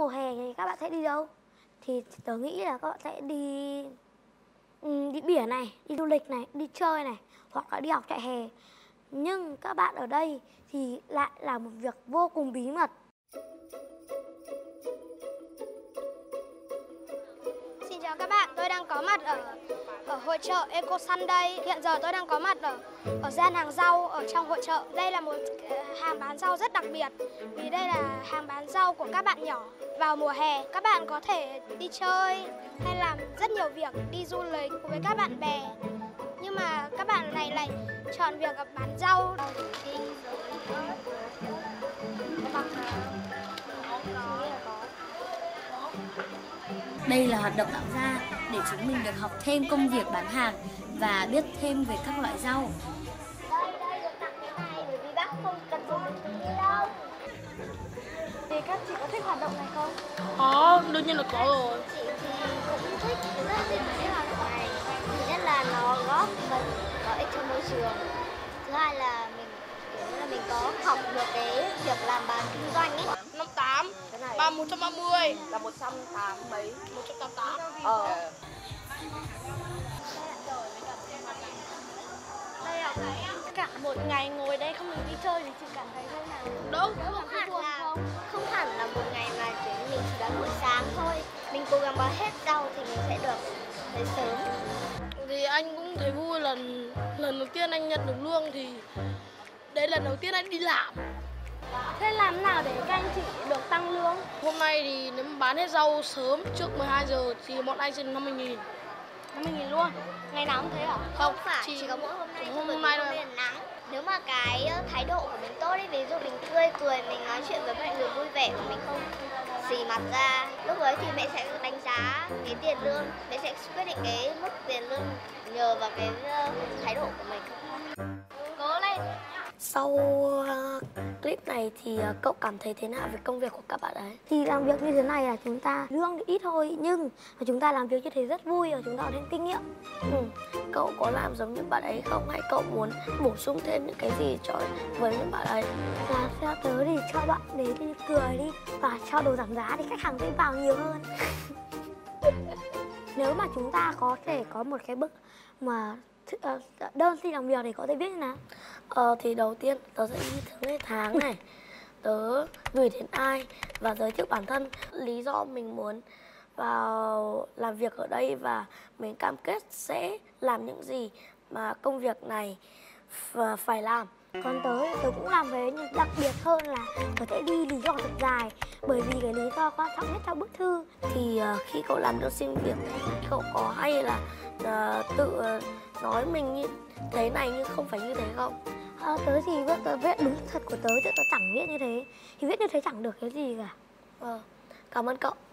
mùa hè thì các bạn sẽ đi đâu? Thì tớ nghĩ là các bạn sẽ đi biển này, đi du lịch này, đi chơi này, hoặc là đi học trại hè. Nhưng các bạn ở đây thì lại là một việc vô cùng bí mật. Xin chào các bạn, tôi đang có mặt ở hội chợ Eco Sunday. Hiện giờ tôi đang có mặt ở gian hàng rau ở trong hội chợ. Đây là một hàng bán rau rất đặc biệt vì đây là hàng bán rau của các bạn nhỏ. Vào mùa hè, các bạn có thể đi chơi hay làm rất nhiều việc, đi du lịch với các bạn bè. Nhưng mà các bạn này lại chọn việc bán rau. Đây là hoạt động tạo ra để chúng mình được học thêm công việc bán hàng và biết thêm về các loại rau. Đây được tặng cái này bởi vì bác không cần dùng gì đâu. Thì các chị có thích hoạt động này không? Có, đương nhiên là có rồi. Chị thì cũng thích rất về mấy hoạt động này. Thứ nhất là nó góp phần có ích cho môi trường. Thứ hai là mình có học được cái việc làm bán kinh doanh ấy. 58, 130 là 108 mấy, 188. Đây là cả một ngày ngồi đây không được đi chơi thì chị cảm thấy thế nào? Đúng, không hẳn là một ngày mà chúng mình chỉ bán buổi sáng thôi. Mình cố gắng bán hết rau thì mình sẽ được tới sớm. Thì anh cũng thấy vui, lần đầu tiên anh nhận được lương thì đấy là lần đầu tiên anh đi làm. Thế làm nào để các anh chị được tăng lương? Hôm nay thì nếu mà bán hết rau sớm trước 12 giờ thì bọn anh sẽ 50.000. 50.000 luôn? Ngày nào cũng thế hả? Không phải, chỉ có mỗi hôm nay. Hôm nay thôi. Nếu mà cái thái độ của mình tốt ấy, ví dụ mình tươi cười, mình nói chuyện với mọi người vui vẻ, mình không xì mặt ra, lúc ấy thì mẹ sẽ đánh giá cái tiền lương, mẹ sẽ quyết định cái mức tiền lương nhờ vào cái thái độ của mình. Cố lên. Sau clip này thì cậu cảm thấy thế nào về công việc của các bạn ấy? Thì làm việc như thế này là chúng ta lương thì ít thôi, nhưng mà chúng ta làm việc như thế rất vui và chúng ta có thêm kinh nghiệm. Cậu có làm giống như bạn ấy không? Hay cậu muốn bổ sung thêm những cái gì cho với những bạn ấy? Là theo tớ thì cho bạn đấy đi cười đi và cho đồ giảm giá thì khách hàng sẽ vào nhiều hơn. Nếu mà chúng ta có thể có một cái bức mà đơn xin làm việc thì có thể viết như nào? Thì đầu tiên tớ sẽ ghi tháng tháng này, tớ gửi đến ai và giới thiệu bản thân, lý do mình muốn vào làm việc ở đây và mình cam kết sẽ làm những gì mà công việc này phải làm. Còn tớ cũng làm về nhưng đặc biệt hơn là tớ sẽ đi lý do thật dài, bởi vì cái lý do quan trọng nhất trong bức thư. Thì khi cậu làm đơn xin việc, cậu có hay là tự nói mình như thế này nhưng không phải như thế không? Tớ thì tớ viết đúng thật của tớ chứ tớ chẳng viết như thế. Thì viết như thế chẳng được cái gì cả. Cảm ơn cậu.